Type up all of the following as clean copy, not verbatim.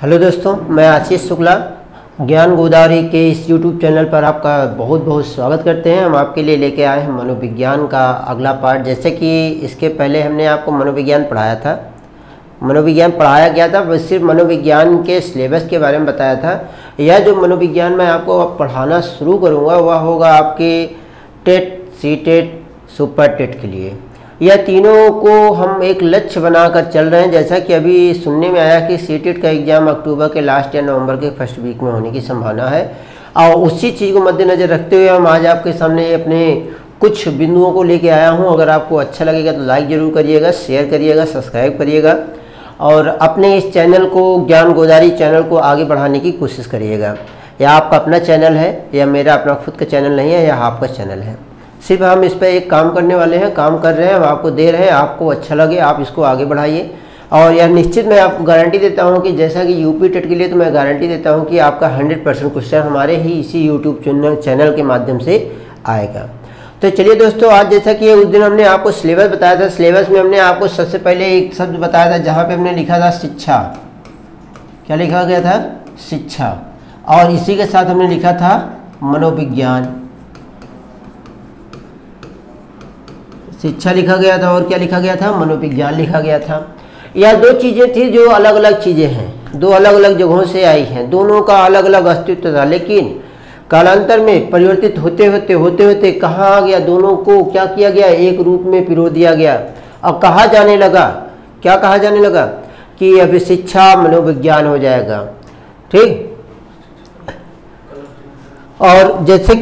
Hello दोस्तों, मैं आशीष शुक्ला ज्ञान गोदारी के इस YouTube चैनल पर आपका बहुत बहुत स्वागत करते हैं। हम आपके लिए लेके आए हैं मनोविज्ञान का अगला पार्ट। जैसे कि इसके पहले हमने आपको मनोविज्ञान पढ़ाया था, सिर्फ मनोविज्ञान के सिलेबस के बारे में बताया था। यह जो मनोविज्ञान मैं आपको पढ़ाना शुरू करूँगा वह होगा आपके टेट, सीटेट, सुपर टेट के लिए। यह तीनों को हम एक लक्ष्य बनाकर चल रहे हैं। जैसा कि अभी सुनने में आया कि सीटेट का एग्ज़ाम अक्टूबर के लास्ट या नवंबर के फर्स्ट वीक में होने की संभावना है, और उसी चीज़ को मद्देनज़र रखते हुए हम आज आपके सामने अपने कुछ बिंदुओं को लेके आया हूं। अगर आपको अच्छा लगेगा तो लाइक ज़रूर करिएगा, शेयर करिएगा, सब्सक्राइब करिएगा और अपने इस चैनल को, ज्ञान गोदारी चैनल को आगे बढ़ाने की कोशिश करिएगा। यह आपका अपना चैनल है, यह मेरा अपना खुद का चैनल नहीं है, यह आपका चैनल है। सिर्फ हम इस पर एक काम करने वाले हैं, काम कर रहे हैं, हम आपको दे रहे हैं। आपको अच्छा लगे आप इसको आगे बढ़ाइए। और यह निश्चित मैं आपको गारंटी देता हूं कि जैसा कि यूपी टेट के लिए, तो मैं गारंटी देता हूं कि आपका 100% क्वेश्चन हमारे ही इसी यूट्यूब चैनल के माध्यम से आएगा। तो चलिए दोस्तों, आज जैसा कि उस दिन हमने आपको सिलेबस बताया था, सिलेबस में हमने आपको सबसे पहले एक शब्द बताया था जहाँ पर हमने लिखा था शिक्षा। क्या लिखा गया था? शिक्षा। और इसी के साथ हमने लिखा था मनोविज्ञान, शिक्षा लिखा गया था। और क्या लिखा गया था? मनोविज्ञान लिखा गया था। यह दो चीज़ें थी जो अलग अलग चीज़ें हैं, दो अलग अलग जगहों से आई हैं, दोनों का अलग अलग अस्तित्व था, लेकिन कालांतर में परिवर्तित होते होते कहाँ आ गया, दोनों को क्या किया गया, एक रूप में पिरो दिया गया। अब कहा जाने लगा, क्या कहा जाने लगा कि अभी शिक्षा मनोविज्ञान हो जाएगा, ठीक। और जैसे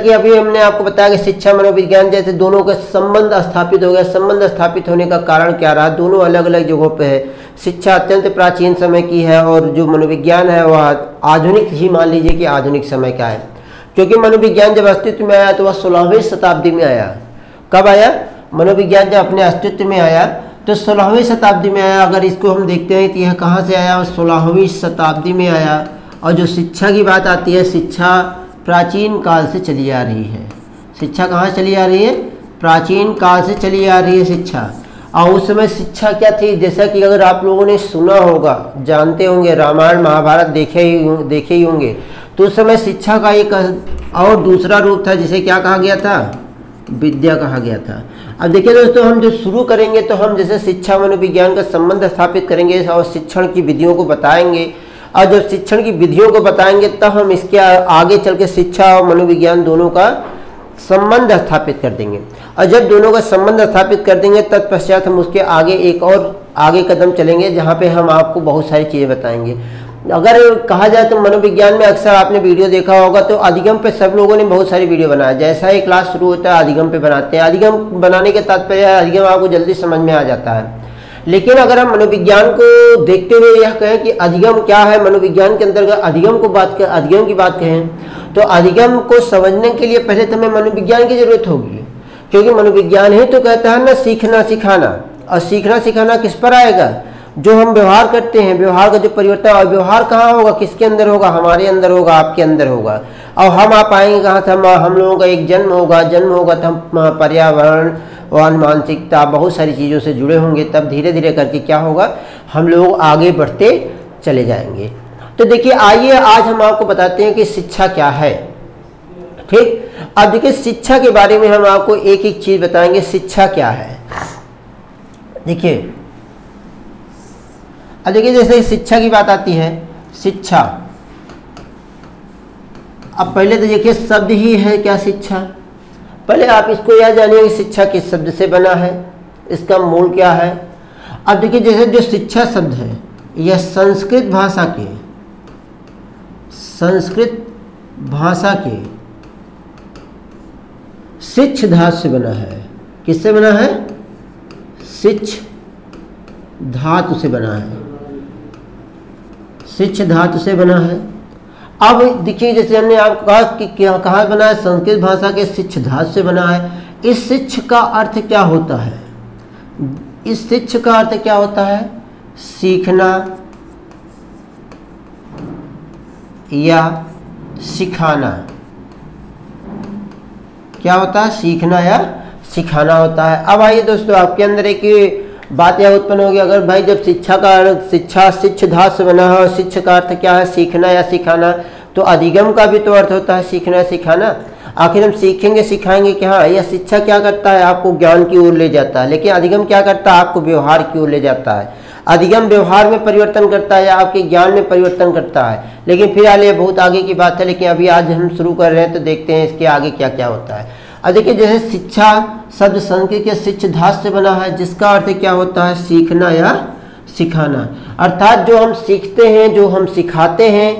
कि अभी हमने आपको बताया कि शिक्षा मनोविज्ञान जैसे दोनों का संबंध स्थापित हो गया। संबंध स्थापित होने का कारण क्या रहा? दोनों अलग अलग जगहों पे है। शिक्षा अत्यंत प्राचीन समय की है और जो मनोविज्ञान है वह आधुनिक ही, मान लीजिए कि आधुनिक समय का है, क्योंकि मनोविज्ञान जब अस्तित्व में आया तो वह 16वीं शताब्दी में आया। कब आया मनोविज्ञान? जब अपने अस्तित्व में आया तो 16वीं शताब्दी में आया। अगर इसको हम देखते हैं कि यह कहाँ से आया, 16वीं शताब्दी में आया। और जो शिक्षा की बात आती है, शिक्षा प्राचीन काल से चली आ रही है। शिक्षा कहाँ चली आ रही है? प्राचीन काल से चली आ रही है शिक्षा। और उस समय शिक्षा क्या थी? जैसा कि अगर आप लोगों ने सुना होगा, जानते होंगे, रामायण महाभारत देखे ही होंगे, तो उस समय शिक्षा का एक और दूसरा रूप था जिसे क्या कहा गया था? विद्या कहा गया था। अब देखिए दोस्तों, हम जो शुरू करेंगे तो हम जैसे शिक्षा मनोविज्ञान का संबंध स्थापित करेंगे और शिक्षण की विधियों को बताएंगे। और जब शिक्षण की विधियों को बताएंगे तब हम इसके आगे चल के शिक्षा और मनोविज्ञान दोनों का संबंध स्थापित कर देंगे। और जब दोनों का संबंध स्थापित कर देंगे तत्पश्चात हम उसके आगे एक और आगे कदम चलेंगे जहाँ पे हम आपको बहुत सारी चीज़ें बताएंगे। अगर कहा जाए तो मनोविज्ञान में अक्सर आपने वीडियो देखा होगा, तो अधिगम पे सब लोगों ने बहुत सारी वीडियो बनाया। जैसा ही क्लास शुरू होता है अधिगम पे बनाते हैं। अधिगम बनाने के तात्पर्य अधिगम आपको जल्दी समझ में आ जाता है। लेकिन अगर हम मनोविज्ञान को देखते हुए यह कहें कि अधिगम क्या है, मनोविज्ञान के अंतर्गत अधिगम की बात कहें तो अधिगम को समझने के लिए पहले तो हमें मनोविज्ञान की जरूरत होगी, क्योंकि मनोविज्ञान ही तो कहता है ना सीखना सिखाना। और सीखना सिखाना किस पर आएगा? जो हम व्यवहार करते हैं, व्यवहार का जो परिवर्तन। और व्यवहार कहाँ होगा, किसके अंदर होगा? हमारे अंदर होगा, आपके अंदर होगा। और हम आप आएंगे कहाँ से? हम लोगों का एक जन्म होगा तो हम पर्यावरण और मानसिकता बहुत सारी चीज़ों से जुड़े होंगे। तब धीरे धीरे करके क्या होगा, हम लोग आगे बढ़ते चले जाएंगे। तो देखिए, आइए आज हम आपको बताते हैं कि शिक्षा क्या है, ठीक। अब देखिए, शिक्षा के बारे में हम आपको एक एक चीज़ बताएंगे। शिक्षा क्या है, देखिए। अब देखिए, जैसे शिक्षा की बात आती है, शिक्षा, अब पहले तो देखिए शब्द ही है क्या शिक्षा। पहले आप इसको यह जानिए कि शिक्षा किस शब्द से बना है, इसका मूल क्या है। अब देखिए, जैसे जो शिक्षा शब्द है यह संस्कृत भाषा के शिक्ष धातु से बना है। किससे बना है? शिक्ष धातु से बना है, शिक्ष धातु से बना है। अब देखिए, जैसे हमने आपको कहा कि कहाँ बना है, संस्कृत भाषा के शिक्ष धातु से बना है। इस शिक्ष का अर्थ क्या होता है? इस शिक्ष का अर्थ क्या होता है? सीखना या सिखाना। क्या होता है? सीखना या सिखाना होता है। अब आइए दोस्तों, आपके अंदर एक बात यह उत्पन्न होगी, अगर भाई जब शिक्षा का अर्थ शिक्षा शिक्षधा से बना है और शिक्षा का अर्थ क्या है, सीखना या सिखाना, तो अधिगम का भी तो अर्थ होता है सीखना सिखाना। आखिर हम सीखेंगे सिखाएंगे क्या? यह शिक्षा क्या करता है, आपको ज्ञान की ओर ले जाता है, लेकिन अधिगम क्या करता है, आपको व्यवहार की ओर ले जाता है। अधिगम व्यवहार में परिवर्तन करता है या आपके ज्ञान में परिवर्तन करता है, लेकिन फिर आलिए बहुत आगे की बात है, लेकिन अभी आज हम शुरू कर रहे हैं तो देखते हैं इसके आगे क्या क्या होता है। अब देखिए, जैसे शिक्षा शब्द संस्कृत के शिक्षधातु से बना है, जिसका अर्थ क्या होता है, सीखना या सिखाना। अर्थात जो हम सीखते हैं, जो हम सिखाते हैं,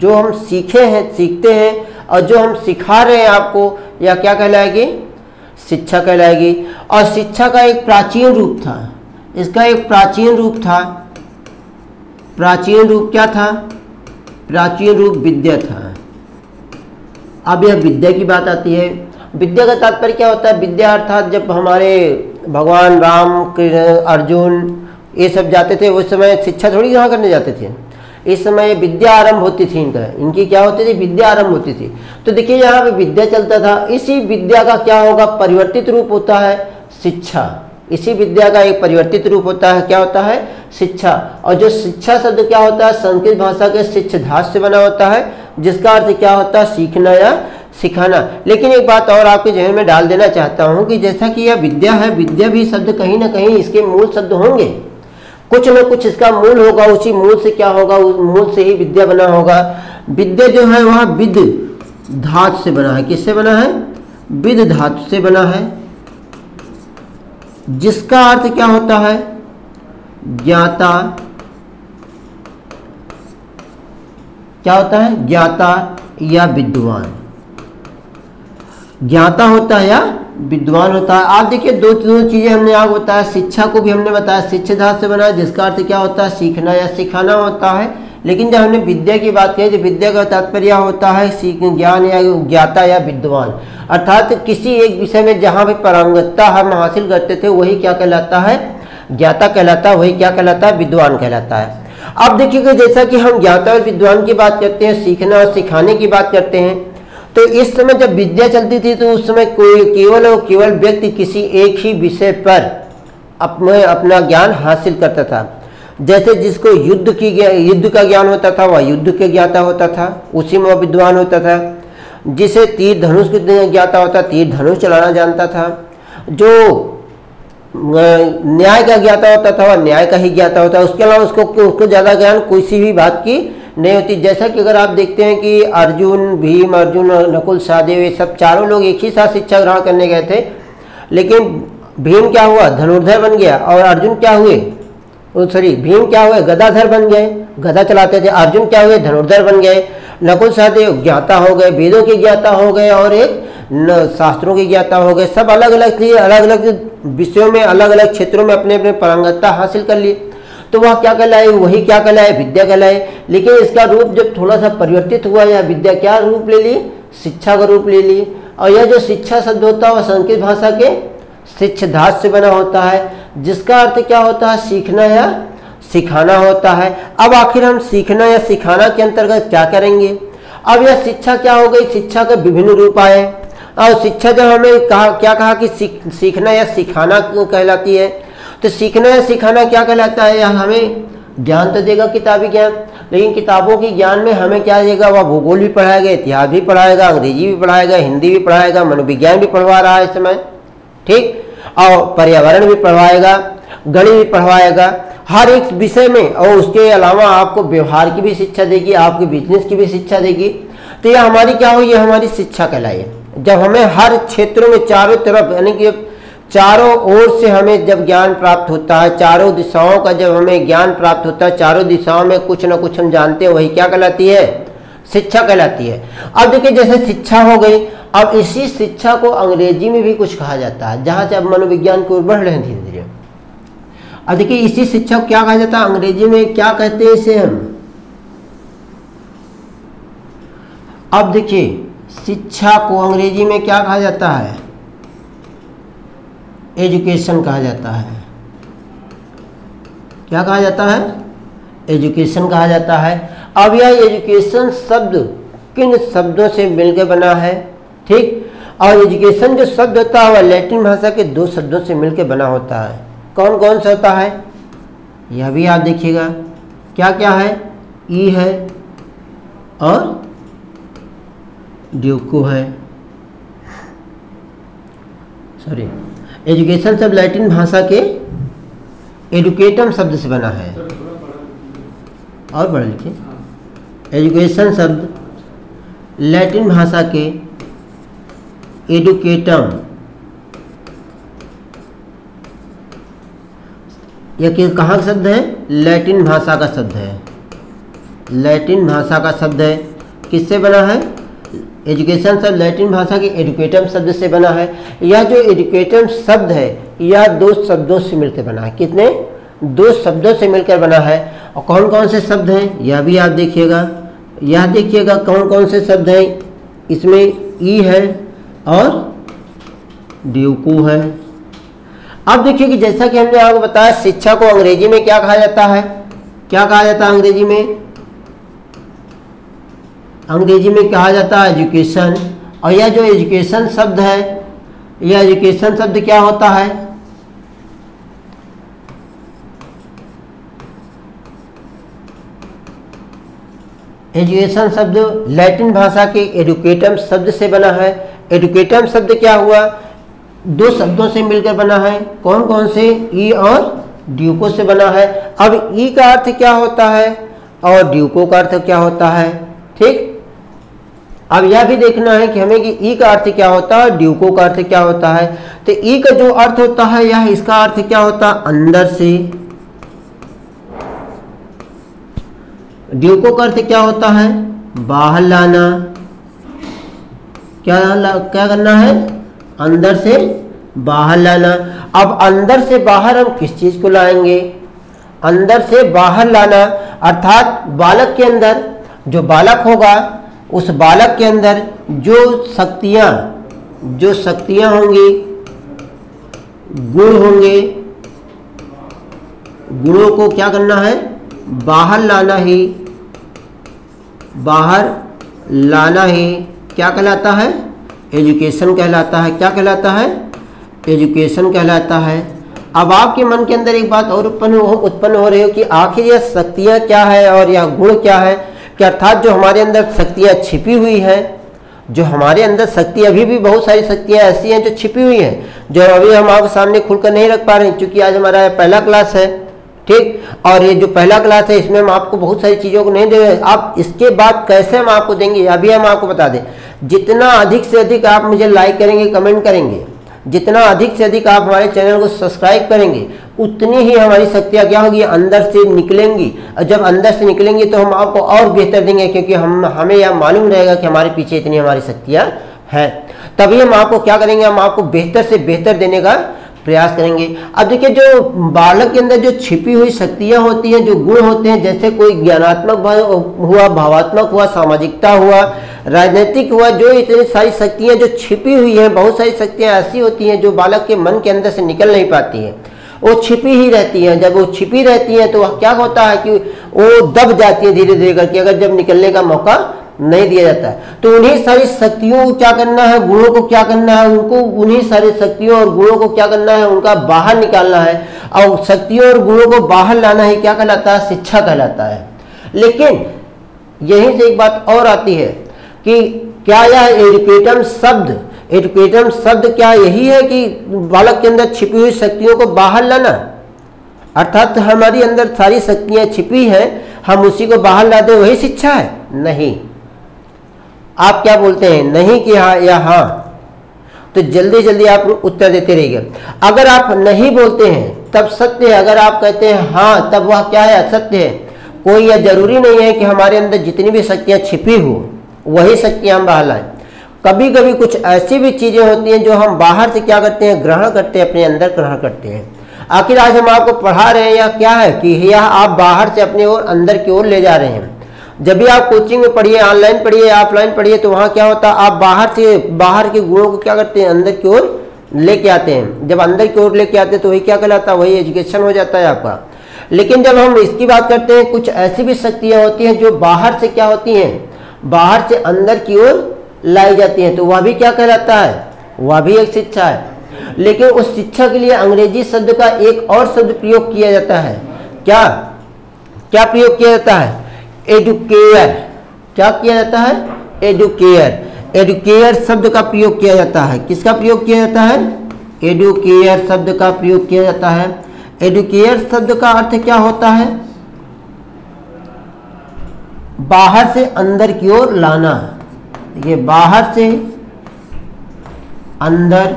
जो हम सीखे हैं सीखते हैं, और जो हम सिखा रहे हैं आपको, या क्या कहलाएगी, शिक्षा कहलाएगी। और शिक्षा का एक प्राचीन रूप था, इसका एक प्राचीन रूप था, प्राचीन रूप क्या था, प्राचीन रूप विद्या था। अब यह विद्या की बात आती है, विद्या का तात्पर्य क्या होता है, विद्या अर्थात जब हमारे भगवान राम अर्जुन ये सब जाते थे उस समय शिक्षा थोड़ी कहाँ करने जाते थे, इस समय विद्या आरंभ होती थी, इनका इनकी क्या होती थी, विद्या आरंभ होती थी। तो देखिए यहाँ पे विद्या चलता था, इसी विद्या का क्या होगा, परिवर्तित रूप होता है शिक्षा। इसी विद्या का एक परिवर्तित रूप होता है, क्या होता है, शिक्षा। और जो शिक्षा शब्द क्या होता है, संस्कृत भाषा के शिक्षधातु से बना होता है, जिसका अर्थ क्या होता है, सीखना या सिखाना। लेकिन एक बात और आपके जहन में डाल देना चाहता हूँ कि जैसा कि यह विद्या है, विद्या भी शब्द कहीं ना कहीं इसके मूल शब्द होंगे, कुछ ना कुछ इसका मूल होगा, उसी मूल से क्या होगा, उस मूल से ही विद्या बना होगा। विद्या जो है वह विद धातु से बना है, किससे बना है, विद धातु से बना है, जिसका अर्थ क्या होता है, ज्ञाता। क्या होता है, ज्ञाता या विद्वान, ज्ञाता होता है या विद्वान होता है। आप देखिए दो चीज़ें हमने आगे बताया, शिक्षा को भी हमने बताया शिक्षा धातु से बना है, जिसका अर्थ क्या होता है, सीखना या सिखाना होता है। लेकिन जब हमने विद्या की बात की, जो विद्या का तात्पर्य होता है ज्ञान या ज्ञाता या विद्वान, अर्थात किसी एक विषय में जहाँ भी पारंगतता हम हासिल करते थे वही क्या कहलाता है, ज्ञाता कहलाता है, वही क्या कहलाता है, विद्वान कहलाता है। अब देखिए कि जैसा कि हम ज्ञाता और विद्वान की बात करते हैं, सीखना और सिखाने की बात करते हैं, तो इस समय जब विद्या चलती थी तो उस समय कोई केवल और केवल व्यक्ति किसी एक ही विषय पर अपना ज्ञान हासिल करता था। जैसे जिसको युद्ध का ज्ञान होता था वह युद्ध के ज्ञाता होता था, उसी में वह विद्वान होता था। जिसे तीर धनुष के ज्ञाता होता, तीर धनुष चलाना जानता था। जो न्याय का ज्ञाता होता था वह न्याय का ही ज्ञाता होता। उसके अलावा उसको ज़्यादा ज्ञान किसी भी बात की नहीं होती। जैसा कि अगर आप देखते हैं कि अर्जुन, भीम, अर्जुन और नकुल सहदेव, ये सब चारों लोग एक ही साथ शिक्षा ग्रहण करने गए थे, लेकिन भीम क्या हुआ, धनुर्धर बन गया, और अर्जुन क्या हुए, भीम क्या हुए, गदाधर बन गए, गदा चलाते थे। अर्जुन क्या हुए, धनुर्धर बन गए। नकुल सहदेव ज्ञाता हो गए, वेदों के ज्ञाता हो गए, और एक शास्त्रों के ज्ञाता हो गए। सब अलग अलग थे, अलग अलग विषयों में, अलग अलग क्षेत्रों में अपने अपने पारंगतता हासिल कर ली, तो वह क्या कहलाए, वही क्या कहलाए, विद्या कहलाए। लेकिन इसका रूप जब थोड़ा सा परिवर्तित हुआ, या विद्या क्या रूप ले ली, शिक्षा का रूप ले ली। और यह जो शिक्षा शब्द होता है वह संस्कृत भाषा के शिक्षधातु से बना होता है, जिसका अर्थ क्या होता है, सीखना या सिखाना होता है। अब आखिर हम सीखना या सिखाना के अंतर्गत क्या करेंगे। अब यह शिक्षा क्या हो गई, शिक्षा के विभिन्न रूप आए, और शिक्षा जब हमें क्या कहा कि सीखना या सिखाना कहलाती है, तो सीखना या सिखाना क्या कहलाता है, यह हमें ज्ञान तो देगा, किताबी ज्ञान, लेकिन किताबों के ज्ञान में हमें क्या देगा, वह भूगोल भी पढ़ाएगा, इतिहास भी पढ़ाएगा, अंग्रेजी भी पढ़ाएगा, हिंदी भी पढ़ाएगा, मनोविज्ञान भी पढ़वा रहा है इस समय, ठीक, और पर्यावरण भी पढ़वाएगा, गणित भी पढ़वाएगा, हर एक विषय में। और उसके अलावा आपको व्यवहार की भी शिक्षा देगी, आपके बिजनेस की भी शिक्षा देगी। तो यह हमारी क्या हो, ये हमारी शिक्षा कहलाई। जब हमें हर क्षेत्रों में चारों तरफ, यानी कि चारों ओर से हमें जब ज्ञान प्राप्त होता है, चारों दिशाओं का जब हमें ज्ञान प्राप्त होता है, चारों दिशाओं में कुछ ना कुछ हम जानते हैं, वही क्या कहलाती है, शिक्षा कहलाती है। अब देखिए जैसे शिक्षा हो गई, अब इसी शिक्षा को अंग्रेजी में भी कुछ कहा जाता है, जहाँ से अब मनोविज्ञान की ओर बढ़ रहे हैं धीरे धीरे। अब देखिए इसी शिक्षा को क्या कहा जाता है, अंग्रेजी में क्या कहते हैं इसे हम। अब देखिए शिक्षा को अंग्रेजी में क्या कहा जाता है, एजुकेशन कहा जाता है। क्या कहा जाता है, एजुकेशन कहा जाता है। अब यह एजुकेशन शब्द किन शब्दों से मिलकर बना है, ठीक। और एजुकेशन जो शब्द होता है वह लैटिन भाषा के दो शब्दों से मिलकर बना होता है। कौन कौन सा होता है यह भी आप देखिएगा, क्या क्या है, ई है और ड्यूको है। सॉरी, एजुकेशन शब्द लैटिन भाषा के एडुकेटम शब्द से बना है। और पढ़ लिखिए, एजुकेशन शब्द लैटिन भाषा के एडुकेटम, यह कहाँ का शब्द है, लैटिन भाषा का शब्द है, लैटिन भाषा का शब्द है। किससे बना है, एजुकेशन शब्द लैटिन भाषा के एडुकेटम शब्द से बना है। यह जो एडुकेटम शब्द है यह दो शब्दों से मिलकर बना है। कितने, दो शब्दों से मिलकर बना है। और कौन कौन से शब्द हैं यह भी आप देखिएगा, यह देखिएगा कौन कौन से शब्द हैं, इसमें ई है और ड्यूकू है। अब देखिए कि जैसा कि हमने आपको बताया शिक्षा को अंग्रेजी में क्या कहा जाता है, क्या कहा जाता है अंग्रेजी में, अंग्रेजी में कहा जाता है एजुकेशन। और यह जो एजुकेशन शब्द है, यह एजुकेशन शब्द क्या होता है, एजुकेशन शब्द लैटिन भाषा के एडुकेटम शब्द से बना है। एडुकेटम शब्द क्या हुआ, दो शब्दों से मिलकर बना है। कौन कौन से, ई और ड्यूको से बना है। अब ई का अर्थ क्या होता है और ड्यूको का अर्थ क्या होता है, ठीक। अब यह भी देखना है कि हमें कि ई का अर्थ क्या होता है, ड्यूको का अर्थ क्या होता है। तो ई का जो अर्थ होता है यह, इसका अर्थ क्या होता है, अंदर से। ड्यूको का अर्थ क्या होता है, बाहर लाना, क्या करना है, अंदर से बाहर लाना। अब अंदर से बाहर हम किस चीज को लाएंगे, अंदर से बाहर लाना अर्थात बालक के अंदर, जो बालक होगा उस बालक के अंदर जो शक्तियाँ होंगी, गुण होंगे, गुणों को क्या करना है, बाहर लाना ही, बाहर लाना ही क्या कहलाता है, एजुकेशन कहलाता है। क्या कहलाता है, एजुकेशन कहलाता है। अब आपके मन के अंदर एक बात और उत्पन्न हो रही हो कि आखिर यह शक्तियाँ क्या है और यह गुण क्या है, कि अर्थात जो हमारे अंदर शक्तियाँ छिपी हुई हैं, जो हमारे अंदर शक्ति, अभी भी बहुत सारी शक्तियाँ ऐसी हैं जो छिपी हुई हैं, जो अभी हम आपके सामने खुलकर नहीं रख पा रहे हैं, क्योंकि आज हमारा पहला क्लास है, ठीक। और ये जो पहला क्लास है इसमें हम आपको बहुत सारी चीज़ों को नहीं दे रहे, आप इसके बाद कैसे हम आपको देंगे अभी हम आपको बता दें। जितना अधिक से अधिक आप मुझे लाइक करेंगे, कमेंट करेंगे, जितना अधिक से अधिक आप हमारे चैनल को सब्सक्राइब करेंगे, उतनी ही हमारी शक्तियाँ क्या होगी, अंदर से निकलेंगी। और जब अंदर से निकलेंगी तो हम आपको और बेहतर देंगे, क्योंकि हमें यह मालूम रहेगा कि हमारे पीछे इतनी हमारी शक्तियाँ हैं, तभी हम आपको क्या करेंगे, हम आपको बेहतर से बेहतर देने का प्रयास करेंगे। अब देखिए जो बालक के अंदर जो छिपी हुई शक्तियाँ होती हैं, जो गुण होते हैं, जैसे कोई ज्ञानात्मक हुआ, भावात्मक हुआ, सामाजिकता हुआ, राजनीतिक हुआ, जो इतनी सारी शक्तियाँ जो छिपी हुई हैं, बहुत सारी शक्तियाँ ऐसी होती हैं जो बालक के मन के अंदर से निकल नहीं पाती हैं, वो छिपी ही रहती हैं। जब वो छिपी रहती हैं तो क्या होता है कि वो दब जाती है धीरे धीरे करके, अगर जब निकलने का मौका नहीं दिया जाता है तो उन्हीं सारी शक्तियों को क्या करना है, गुणों को क्या करना है, उनको उन्हीं सारी शक्तियों और गुणों को क्या करना है, उनका बाहर निकालना है। और शक्तियों और गुणों को बाहर लाना ही क्या कहलाता है, शिक्षा कहलाता है। लेकिन यहीं से एक बात और आती है कि क्या यह एजुकेटम शब्द, एजुकेटम शब्द क्या यही है कि बालक के अंदर छिपी हुई शक्तियों को बाहर लाना, अर्थात हमारी अंदर सारी शक्तियाँ छिपी हैं हम उसी को बाहर ला दें, वही शिक्षा है? नहीं, आप क्या बोलते हैं, नहीं कि हाँ या हाँ, तो जल्दी जल्दी आप उत्तर देते रहिएगा। अगर आप नहीं बोलते हैं तब सत्य है, अगर आप कहते हैं हाँ तब वह क्या है, असत्य है। कोई यह जरूरी नहीं है कि हमारे अंदर जितनी भी शक्तियाँ छिपी हो वही शक्तियाँ हम बाहर लाएं। कभी कभी कुछ ऐसी भी चीज़ें होती हैं जो हम बाहर से क्या करते हैं, ग्रहण करते हैं, अपने अंदर ग्रहण करते हैं। आखिर आज हम आपको पढ़ा रहे हैं या क्या है कि यह आप बाहर से अपने ओर, अंदर की ओर ले जा रहे हैं। जब भी आप कोचिंग में पढ़िए, ऑनलाइन पढ़िए, ऑफलाइन पढ़िए, तो वहाँ क्या होता है, आप बाहर से, बाहर के गुणों को क्या करते हैं, अंदर की ओर लेके आते हैं। जब अंदर की ओर लेके आते हैं तो वही क्या कहलाता है, वही एजुकेशन हो जाता है आपका। लेकिन जब हम इसकी बात करते हैं, कुछ ऐसी भी शक्तियाँ होती हैं जो बाहर से क्या होती हैं, बाहर से अंदर की ओर लाई जाती है तो वह भी क्या कहलाता है, वह भी एक शिक्षा है। लेकिन उस शिक्षा के लिए अंग्रेजी शब्द का एक और शब्द प्रयोग किया जाता है। क्या क्या प्रयोग किया जाता है? एजुकेयर। क्या किया जाता है? एजुकेयर। एजुकेयर शब्द का प्रयोग किया जाता है। किसका प्रयोग किया जाता है? एजुकेयर शब्द का प्रयोग किया जाता है। एजुकेयर शब्द का अर्थ क्या होता है? बाहर से अंदर की ओर लाना। ये बाहर से अंदर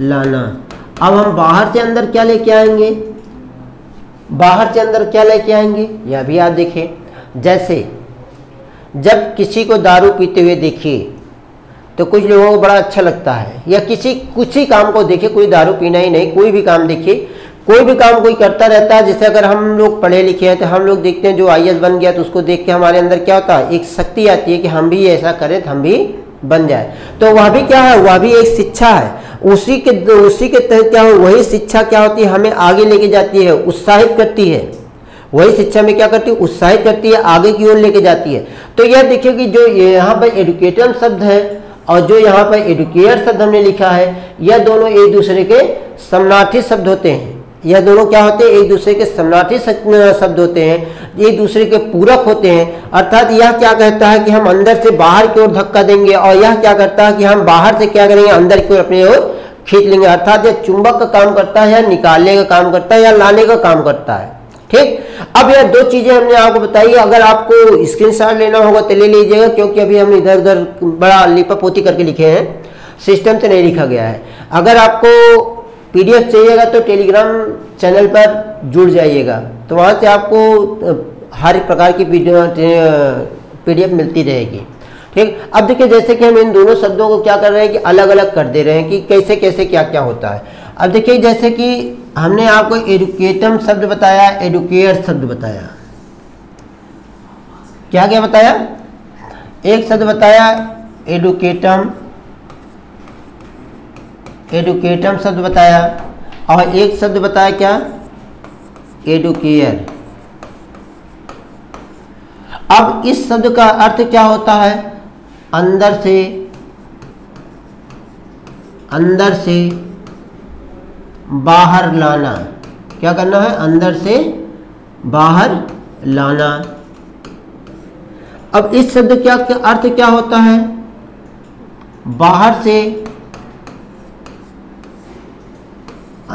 लाना। अब हम बाहर से अंदर क्या लेके आएंगे, बाहर से अंदर क्या लेके आएंगे, यह भी आप देखें। जैसे जब किसी को दारू पीते हुए देखिए तो कुछ लोगों को बड़ा अच्छा लगता है, या किसी कुछ ही काम को देखे, कोई दारू पीना ही नहीं, कोई भी काम देखे, कोई भी काम कोई करता रहता है। जैसे अगर हम लोग पढ़े लिखे हैं तो हम लोग देखते हैं जो आईएएस बन गया तो उसको देख के हमारे अंदर क्या होता है, एक शक्ति आती है कि हम भी ऐसा करें तो हम भी बन जाए। तो वह भी क्या है, वह भी एक शिक्षा है। उसी के तहत क्या हो, वही शिक्षा क्या होती है, हमें आगे लेके जाती है, उत्साहित करती है। वही शिक्षा में क्या करती है, उत्साहित करती है, आगे की ओर लेके जाती है। तो यह देखिए कि जो यहाँ पर एडुकेटर शब्द है और जो यहाँ पर एडुकेयर शब्द हमने लिखा है, यह दोनों एक दूसरे के समानार्थी शब्द होते हैं। यह दोनों क्या होते हैं, एक दूसरे के समानार्थी शब्द होते हैं, एक दूसरे के पूरक होते हैं। अर्थात यह क्या कहता है कि हम अंदर से बाहर की ओर धक्का देंगे, और यह क्या करता है कि हम बाहर से क्या करेंगे, अंदर की ओर अपनी ओर खींच लेंगे। अर्थात यह चुंबक का काम करता है, या निकालने का काम करता है, या लाने का काम करता है। ठीक, अब यह दो चीजें हमने आपको बताई। अगर आपको स्क्रीनशॉट लेना होगा तो ले लीजिएगा, क्योंकि अभी हम इधर उधर बड़ा लिपापोती करके लिखे हैं, सिस्टम से नहीं लिखा गया है। अगर आपको पीडीएफ चाहिएगा तो टेलीग्राम चैनल पर जुड़ जाइएगा, तो वहाँ से आपको हर प्रकार की पीडीएफ मिलती रहेगी। ठीक, अब देखिए जैसे कि हम इन दोनों शब्दों को क्या कर रहे हैं कि अलग अलग कर दे रहे हैं कि कैसे कैसे क्या क्या होता है। अब देखिए जैसे कि हमने आपको एडुकेटम शब्द बताया, एडुकेयर शब्द बताया, क्या क्या बताया, एक शब्द बताया एडुकेटम, एडुकेटम शब्द बताया, और एक शब्द बताया क्या, एडुकेयर। अब इस शब्द का अर्थ क्या होता है, अंदर से, अंदर से बाहर लाना। क्या करना है, अंदर से बाहर लाना। अब इस शब्द क्या अर्थ क्या होता है, बाहर से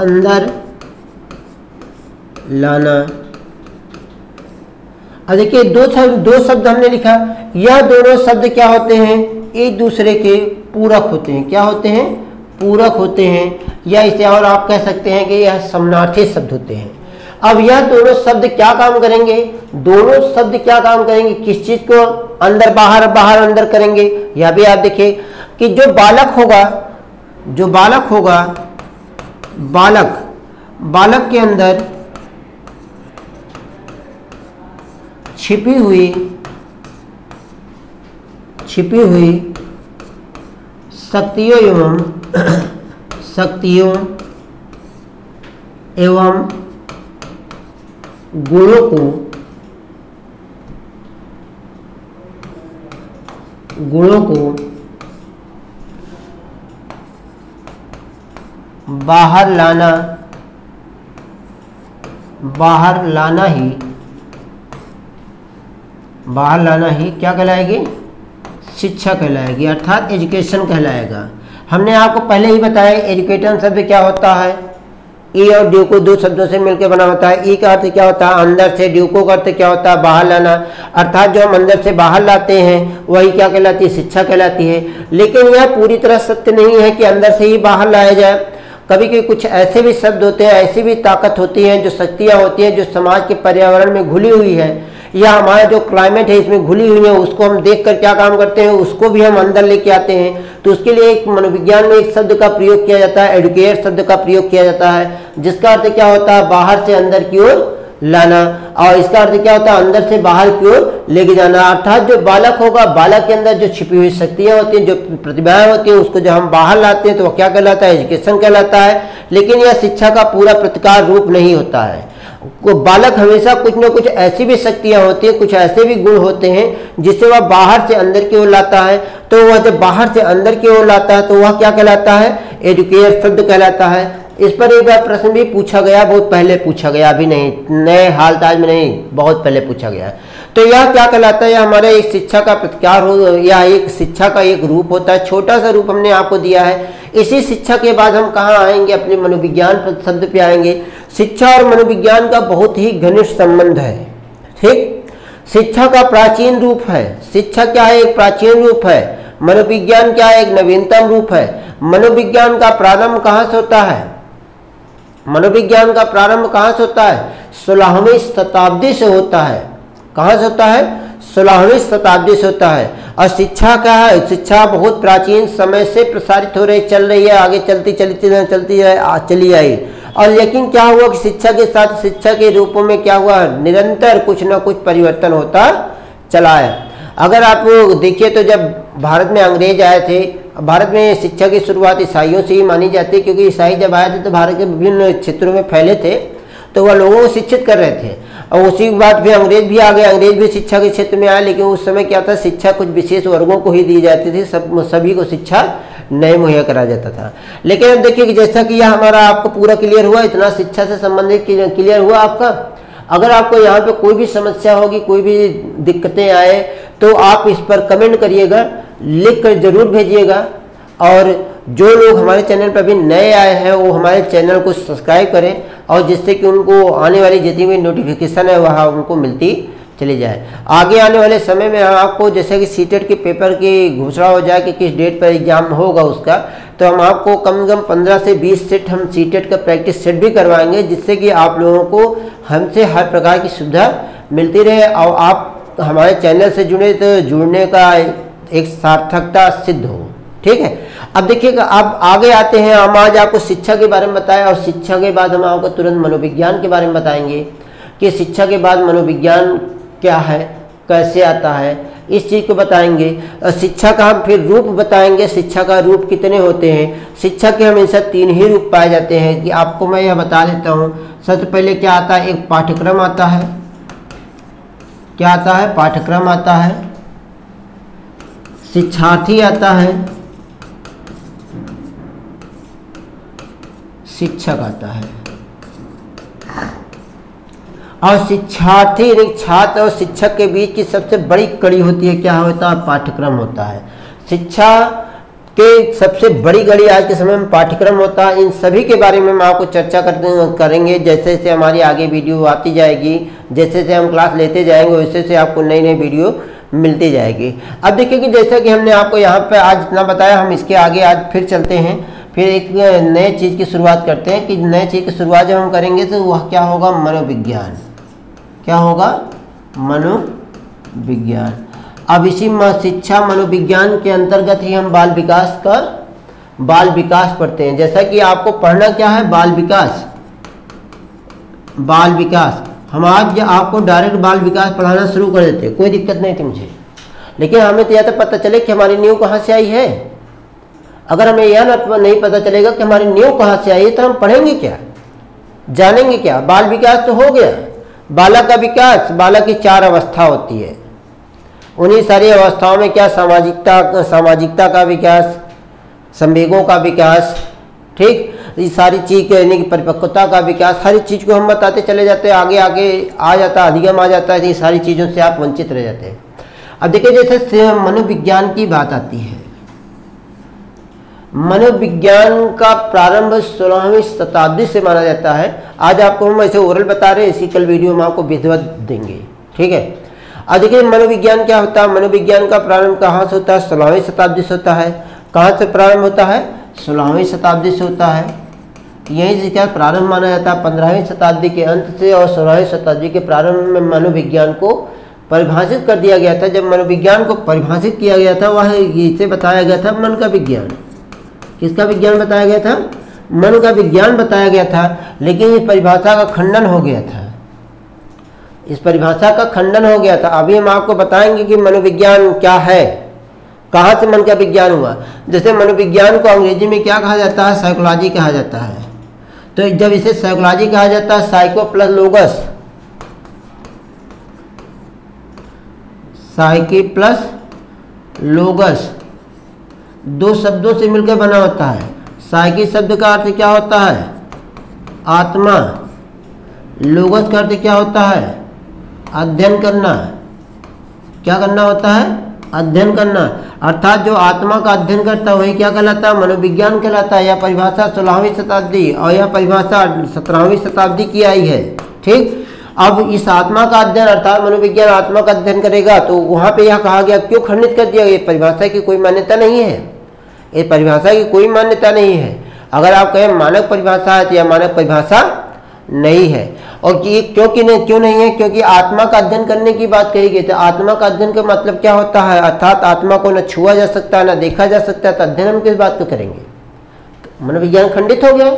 अंदर लाना। अब देखिए दो शब्द हमने लिखा, यह दोनों शब्द क्या होते हैं, एक दूसरे के पूरक होते हैं। क्या होते हैं, पूरक होते हैं, या इसे और आप कह सकते हैं कि यह समानार्थी शब्द होते हैं। अब यह दोनों शब्द क्या काम करेंगे, दोनों शब्द क्या काम करेंगे, किस चीज को अंदर बाहर, बाहर अंदर करेंगे। यह भी आप देखिए कि जो बालक होगा, जो बालक होगा, बालक, बालक के अंदर छिपी हुई, छिपी हुई शक्तियों एवं गुणों को, बाहर लाना, ही, क्या कहलाएगी, शिक्षा कहलाएगी, अर्थात एजुकेशन कहलाएगा। हमने आपको पहले ही बताया एजुकेशन शब्द क्या होता है, ई और ड्यू को दो शब्दों से मिलकर बना होता है। ई का अर्थ क्या होता है, अंदर से, ड्यू को का अर्थ क्या होता है, बाहर लाना। अर्थात जो हम अंदर से बाहर लाते हैं वही क्या कहलाती है, शिक्षा कहलाती है। लेकिन यह पूरी तरह सत्य नहीं है कि अंदर से ही बाहर लाया जाए। कभी कभी कुछ ऐसे भी शब्द होते हैं, ऐसी भी ताकत होती है, जो शक्तियाँ होती हैं, जो समाज के पर्यावरण में घुली हुई है, या हमारा जो क्लाइमेट है इसमें घुली हुई है, उसको हम देखकर क्या काम करते हैं, उसको भी हम अंदर लेके आते हैं। तो उसके लिए एक मनोविज्ञान में एक शब्द का प्रयोग किया जाता है, एडुकेयर शब्द का प्रयोग किया जाता है, जिसका अर्थ क्या होता है, बाहर से अंदर की ओर लाना, और इसका अर्थ क्या होता है, अंदर से बाहर की ओर लेके जाना। अर्थात जो बालक होगा, बालक के अंदर जो छिपी हुई शक्तियाँ होती हैं, जो प्रतिभाएं होती हैं, उसको जब हम बाहर लाते हैं तो वह क्या कहलाता है, एजुकेशन कहलाता है। लेकिन यह शिक्षा का पूरा प्रतिकार रूप नहीं होता है। को बालक हमेशा कुछ ना कुछ ऐसी भी शक्तियाँ होती हैं, कुछ ऐसे भी गुण होते हैं जिससे वह बाहर से अंदर की ओर लाता है। तो वह जब बाहर से अंदर की ओर लाता है तो वह क्या कहलाता है? एजुकेयर शब्द कहलाता है। इस पर एक बार प्रश्न भी पूछा गया, बहुत पहले पूछा गया, अभी नहीं नए हाल ताज में नहीं, बहुत पहले पूछा गया है। तो यह क्या कहलाता है? यह हमारे एक शिक्षा का प्रतिकार हो, यह एक शिक्षा का एक रूप होता है। छोटा सा रूप हमने आपको दिया है। इसी शिक्षा के बाद हम कहाँ आएंगे? अपने मनोविज्ञान शब्द पे आएंगे। शिक्षा और मनोविज्ञान का बहुत ही घनिष्ठ संबंध है। ठीक, शिक्षा का प्राचीन रूप है। शिक्षा क्या है? एक प्राचीन रूप है। मनोविज्ञान क्या है? एक नवीनतम रूप है। मनोविज्ञान का प्रारंभ कहाँ से होता है? मनोविज्ञान का प्रारंभ कहाँ से होता है? 16वीं शताब्दी से होता है। कहाँ से होता है? 16वीं शताब्दी से होता है। और शिक्षा क्या है? शिक्षा बहुत प्राचीन समय से प्रसारित हो रही, चल रही है, आगे चलती चली आई। और लेकिन क्या हुआ कि शिक्षा के साथ शिक्षा के रूपों में क्या हुआ? निरंतर कुछ ना कुछ परिवर्तन होता चला है। अगर आप देखिए तो जब भारत में अंग्रेज आए थे, भारत में शिक्षा की शुरुआत ईसाइयों से ही मानी जाती है, क्योंकि ईसाई जब आए थे तो भारत के विभिन्न क्षेत्रों में फैले थे, तो वह लोगों को शिक्षित कर रहे थे। और उसी के बाद फिर अंग्रेज भी आ गए, अंग्रेज भी शिक्षा के क्षेत्र में आए, लेकिन उस समय क्या था, शिक्षा कुछ विशेष वर्गों को ही दी जाती थी, सभी को शिक्षा नहीं मुहैया करा जाता था। लेकिन अब देखिए कि जैसा कि यह हमारा आपको पूरा क्लियर हुआ, इतना शिक्षा से संबंधित क्लियर हुआ आपका। अगर आपको यहाँ पे कोई भी समस्या होगी, कोई भी दिक्कतें आए, तो आप इस पर कमेंट करिएगा, लिख कर जरूर भेजिएगा। और जो लोग हमारे चैनल पर अभी नए आए हैं वो हमारे चैनल को सब्सक्राइब करें, और जिससे कि उनको आने वाली जितनी भी नोटिफिकेशन है वह उनको मिलती चली जाए। आगे आने वाले समय में आपको जैसे कि सीटेट के पेपर की घोषणा हो जाए कि किस डेट पर एग्जाम होगा उसका, तो हम आपको कम से कम 15 से 20 सेट हम सीटेट का प्रैक्टिस सेट भी करवाएंगे, जिससे कि आप लोगों को हमसे हर प्रकार की सुविधा मिलती रहे और आप हमारे चैनल से जुड़े तो जुड़ने का एक सार्थकता सिद्ध हो। ठीक है, अब देखिएगा, अब आगे आते हैं। हम आज आपको शिक्षा के बारे में बताएं, और शिक्षा के बाद हम आपको तुरंत मनोविज्ञान के बारे में बताएंगे कि शिक्षा के बाद मनोविज्ञान क्या है, कैसे आता है, इस चीज़ को बताएंगे। शिक्षा का हम फिर रूप बताएंगे, शिक्षा का रूप कितने होते हैं। शिक्षा के हमेशा 3 ही रूप पाए जाते हैं कि आपको मैं यह बता देता हूँ। सबसे पहले क्या आता है? एक पाठ्यक्रम आता है। क्या आता है? पाठ्यक्रम आता है। शिक्षार्थी आता है, शिक्षक आता है, और शिक्षार्थी यानी छात्र और शिक्षक के बीच की सबसे बड़ी कड़ी होती है, क्या होता है? पाठ्यक्रम होता है। शिक्षा के सबसे बड़ी कड़ी आज के समय में पाठ्यक्रम होता है। इन सभी के बारे में हम आपको चर्चा करेंगे। जैसे जैसे हमारी आगे वीडियो आती जाएगी, जैसे जैसे हम क्लास लेते जाएंगे, वैसे जैसे आपको नई नई वीडियो मिलती जाएगी। अब देखिए कि जैसा कि हमने आपको यहाँ पर आज इतना बताया, हम इसके आगे आज फिर चलते हैं, फिर एक नए चीज़ की शुरुआत करते हैं कि नए चीज़ की शुरुआत जब हम करेंगे तो वह क्या होगा? मनोविज्ञान। क्या होगा? मनोविज्ञान। अब इसी शिक्षा मनोविज्ञान के अंतर्गत ही हम बाल विकास पढ़ते हैं। जैसा कि आपको पढ़ना क्या है? बाल विकास। हम आज आपको डायरेक्ट बाल विकास पढ़ाना शुरू कर देते, कोई दिक्कत नहीं थी मुझे, लेकिन हमें तो यह तो पता चले कि हमारी न्यू कहाँ से आई है। अगर हमें यह नहीं पता चलेगा कि हमारी न्यू कहाँ से आई है तो हम पढ़ेंगे क्या, जानेंगे क्या? बाल विकास तो हो गया, बालक का विकास। बालक की 4 अवस्था होती है, उन्हीं सारी अवस्थाओं में क्या, सामाजिकता का विकास, संवेगों का विकास, ठीक, ये सारी चीज़ के यानी कि परिपक्वता का विकास, हर चीज़ को हम बताते चले जाते हैं, आगे आगे आ जाता है, अधिगम आ जाता है, ये सारी चीज़ों से आप वंचित रह जाते हैं। अब देखिए जैसे मनोविज्ञान की बात आती है, मनोविज्ञान का प्रारंभ 16वीं शताब्दी से माना जाता है। आज आपको हम ऐसे ओरल बता रहे हैं, इसी कल वीडियो में आपको विधिवत देंगे। ठीक है, अब देखिए मनोविज्ञान क्या होता है। मनोविज्ञान का प्रारंभ कहाँ से होता है? 16वीं शताब्दी से होता है। कहाँ से प्रारंभ होता है? 16वीं शताब्दी से होता है। यही से क्या प्रारंभ माना जाता है। 15वीं शताब्दी के अंत से और 16वीं शताब्दी के प्रारंभ में मनोविज्ञान को परिभाषित कर दिया गया था। जब मनोविज्ञान को परिभाषित किया गया था वह इसे बताया गया था मन का विज्ञान। किसका विज्ञान बताया गया था? मन का विज्ञान बताया गया था। लेकिन इस परिभाषा का खंडन हो गया था, इस परिभाषा का खंडन हो गया था। अभी हम आपको बताएंगे कि मनोविज्ञान क्या है, कहाँ से मन का विज्ञान हुआ। जैसे मनोविज्ञान को अंग्रेजी में क्या कहा जाता है? साइकोलॉजी कहा जाता है। तो जब इसे साइकोलॉजी कहा जाता है, psycho plus logos, psyche plus logos दो शब्दों से मिलकर बना होता है। साइकी शब्द का अर्थ क्या होता है? आत्मा। लोगस का अर्थ क्या होता है? अध्ययन करना। क्या करना होता है? अध्ययन करना। अर्थात जो आत्मा का अध्ययन करता है वही क्या कहलाता है? मनोविज्ञान कहलाता है। यह परिभाषा 16वीं शताब्दी और यह परिभाषा 17वीं शताब्दी की आई है। ठीक। अब इस आत्मा का अध्ययन अर्थात मनोविज्ञान आत्मा का अध्ययन करेगा, तो वहाँ पे यह कहा गया, क्यों खंडित कर दिया? ये परिभाषा की कोई मान्यता नहीं है, ये परिभाषा की कोई मान्यता नहीं है। अगर आप कहें मानक परिभाषा है तो यह मानक परिभाषा नहीं है। और क्योंकि नहीं, क्यों नहीं है? क्योंकि आत्मा का अध्ययन करने की बात कही गई। तो आत्मा का अध्ययन का मतलब क्या होता है? अर्थात आत्मा को न छुआ जा सकता है, न देखा जा सकता है, तो अध्ययन हम किस बात को करेंगे? मनोविज्ञान खंडित हो गया,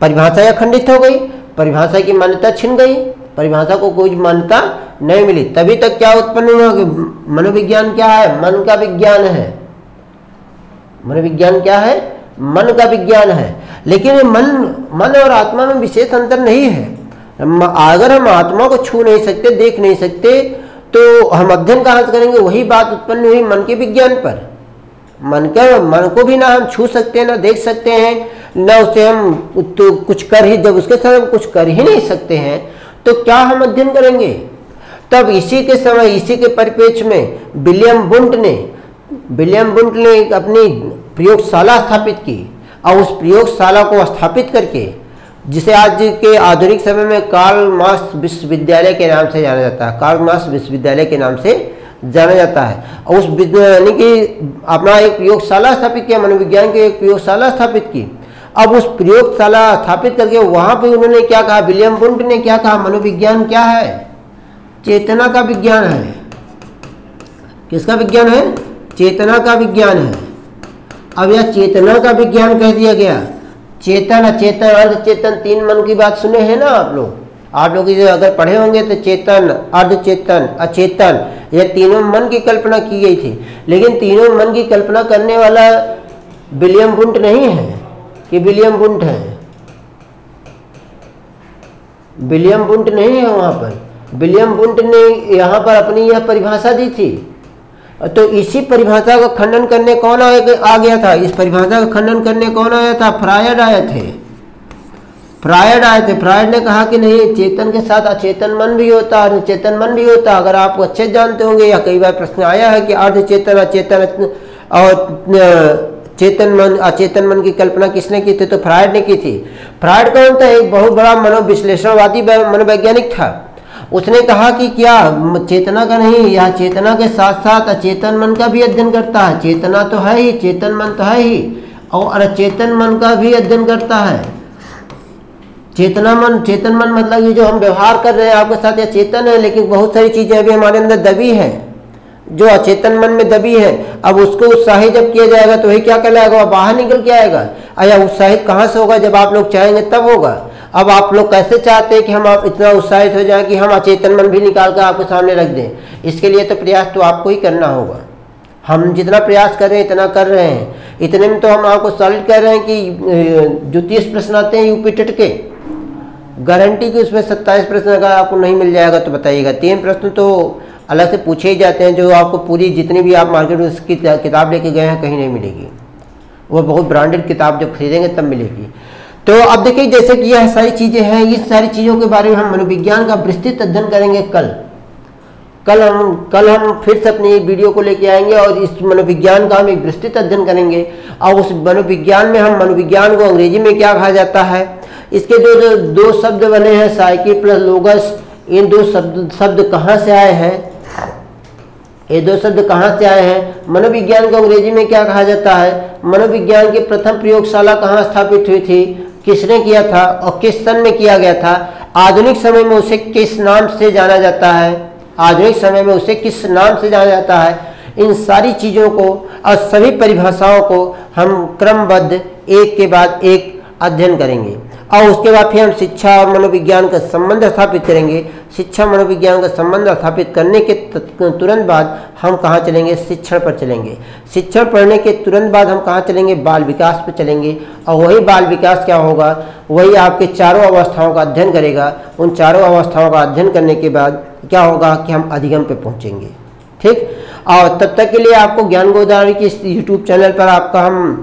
परिभाषा या खंडित हो गई, परिभाषा की मान्यता छिन गई, परिभाषा को कोई मान्यता नहीं मिली। तभी तक क्या उत्पन्न हुआ कि मनोविज्ञान क्या है? मन का विज्ञान है। मनोविज्ञान क्या है? मन का विज्ञान है। लेकिन मन और आत्मा में विशेष अंतर नहीं है। अगर हम आत्मा को छू नहीं सकते, देख नहीं सकते, तो हम अध्ययन कहाँ से करेंगे? वही बात उत्पन्न हुई मन के विज्ञान पर। मन को भी ना हम छू सकते हैं, ना देख सकते हैं, ना उसे हम तो कुछ कर ही, जब उसके साथ हम कुछ कर ही नहीं सकते हैं, तो क्या हम अध्ययन करेंगे? तब इसी के समय, इसी के परिपेक्ष में विलियम वुंट ने अपनी प्रयोगशाला स्थापित की। और उस प्रयोगशाला को स्थापित करके, जिसे आज के आधुनिक समय में काल मास विश्वविद्यालय के नाम से जाना जाता है, काल मास विश्वविद्यालय के नाम से जाना जाता है, और उस यानी कि अपना एक प्रयोगशाला स्थापित किया, मनोविज्ञान की एक प्रयोगशाला स्थापित की। अब उस प्रयोगशाला स्थापित करके वहाँ पे उन्होंने क्या कहा? विलियम वुंट ने क्या कहा? मनोविज्ञान क्या है? चेतना का विज्ञान है। किसका विज्ञान है? चेतना का विज्ञान है। अब यह चेतना का विज्ञान कह दिया गया। चेतन, अचेतन, अर्धचेतन, तीन मन की बात सुने हैं ना आप लोग? आप लोग अगर पढ़े होंगे तो चेतन, अर्धचेतन, अचेतन, यह तीनों मन की कल्पना की गई थी। लेकिन तीनों मन की कल्पना करने वाला विलियम वुंट नहीं है कि विलियम वुंट है? विलियम वुंट नहीं है वहाँ पर। विलियम वुंट ने यहाँ पर अपनी यह परिभाषा दी थी। तो इसी परिभाषा का खंडन करने कौन आ गया था? इस परिभाषा का खंडन करने कौन आया था? फ्रायड आए थे। फ्रायड आए थे। फ्रायड ने कहा कि नहीं, चेतन के साथ अचेतन मन भी होता है, अर्धचेतन मन भी होता। अगर आप अच्छे जानते होंगे, या कई बार प्रश्न आया है कि अर्धचेतन, अचेतन और चेतन मन, अचेतन मन की कल्पना किसने की थी? तो फ्रायड ने की थी। फ्रायड कौन था? एक बहुत बड़ा मनोविश्लेषणवादी मनोवैज्ञानिक था। उसने कहा कि क्या चेतना का नहीं, यह चेतना के साथ साथ अचेतन मन का भी अध्ययन करता है। चेतना तो है ही, चेतन मन तो है ही, और अचेतन मन का भी अध्ययन करता है। चेतन मन मतलब ये जो हम व्यवहार कर रहे हैं आपके साथ, यह चेतन है। लेकिन बहुत सारी चीज़ें अभी हमारे अंदर दबी हैं, जो अचेतन मन में दबी है। अब उसको उत्साहित जब किया जाएगा तो वही क्या कहलाएगा? बाहर निकल के आएगा। या उत्साहित कहाँ से होगा? जब आप लोग चाहेंगे तब होगा। अब आप लोग कैसे चाहते हैं कि हम आप इतना उत्साहित हो जाएं कि हम अचेतन मन भी निकाल कर आपके सामने रख दें? इसके लिए तो प्रयास तो आपको ही करना होगा। हम जितना प्रयास कर रहे हैं इतना कर रहे हैं। इतने में तो हम आपको सॉल्व कर रहे हैं कि जो 30 प्रश्न आते हैं यूपीटेट के, गारंटी कि उसमें 27 प्रश्न अगर आपको नहीं मिल जाएगा तो बताइएगा। 3 प्रश्न तो अलग से पूछे ही जाते हैं, जो आपको पूरी जितनी भी आप मार्केट में उसकी किताब लेके गए हैं कहीं नहीं मिलेगी। वो बहुत ब्रांडेड किताब जब खरीदेंगे तब मिलेगी। तो अब देखिए, जैसे कि यह सारी चीज़ें हैं, इस सारी चीज़ों के बारे में हम मनोविज्ञान का विस्तृत अध्ययन करेंगे कल हम फिर से अपनी वीडियो को लेके आएंगे और इस मनोविज्ञान का हम एक विस्तृत अध्ययन करेंगे। और उस मनोविज्ञान में हम मनोविज्ञान को अंग्रेजी में क्या कहा जाता है, इसके दो शब्द बने हैं, साइकी प्लस लोगस। इन दो शब्द कहाँ से आए हैं? ये दो शब्द कहाँ से आए हैं? मनोविज्ञान को अंग्रेजी में क्या कहा जाता है? मनोविज्ञान की प्रथम प्रयोगशाला कहाँ स्थापित हुई थी? किसने किया था और किस सन में किया गया था? आधुनिक समय में उसे किस नाम से जाना जाता है? आधुनिक समय में उसे किस नाम से जाना जाता है? इन सारी चीज़ों को और सभी परिभाषाओं को हम क्रमबद्ध एक के बाद एक अध्ययन करेंगे। और उसके बाद फिर हम शिक्षा और मनोविज्ञान का संबंध स्थापित करेंगे। शिक्षा मनोविज्ञान का संबंध स्थापित करने के तुरंत बाद हम कहाँ चलेंगे, शिक्षण पर चलेंगे। शिक्षण पढ़ने के तुरंत बाद हम कहाँ चलेंगे, बाल विकास पर चलेंगे। और वही बाल विकास क्या होगा, वही आपके चारों अवस्थाओं का अध्ययन करेगा। उन चारों अवस्थाओं का अध्ययन करने के बाद क्या होगा कि हम अधिगम पर पहुँचेंगे। ठीक, और तब तक के लिए आपको ज्ञान गोदारी के इस यूट्यूब चैनल पर आपका हम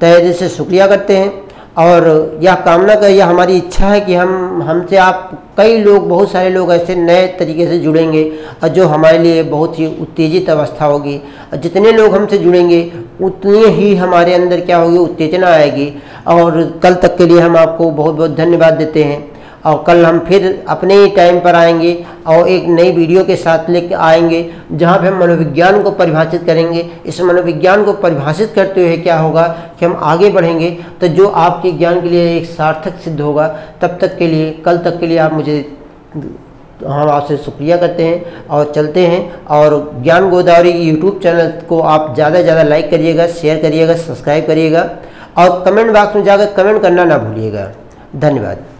तहे दिल से शुक्रिया करते हैं। और यह कामना का यह हमारी इच्छा है कि हमसे आप कई लोग, बहुत सारे लोग ऐसे नए तरीके से जुड़ेंगे और जो हमारे लिए बहुत ही उत्तेजित अवस्था होगी। और जितने लोग हमसे जुड़ेंगे उतनी ही हमारे अंदर क्या होगी, उत्तेजना आएगी। और कल तक के लिए हम आपको बहुत बहुत धन्यवाद देते हैं। और कल हम फिर अपने ही टाइम पर आएंगे और एक नई वीडियो के साथ लेकर आएंगे, जहाँ पे हम मनोविज्ञान को परिभाषित करेंगे। इस मनोविज्ञान को परिभाषित करते हुए क्या होगा कि हम आगे बढ़ेंगे, तो जो आपके ज्ञान के लिए एक सार्थक सिद्ध होगा। तब तक के लिए, कल तक के लिए आप मुझे, हम आपसे शुक्रिया करते हैं और चलते हैं। और ज्ञान गोदावरी यूट्यूब चैनल को आप ज़्यादा से ज़्यादा लाइक करिएगा, शेयर करिएगा, सब्सक्राइब करिएगा और कमेंट बॉक्स में जाकर कमेंट करना ना भूलिएगा। धन्यवाद।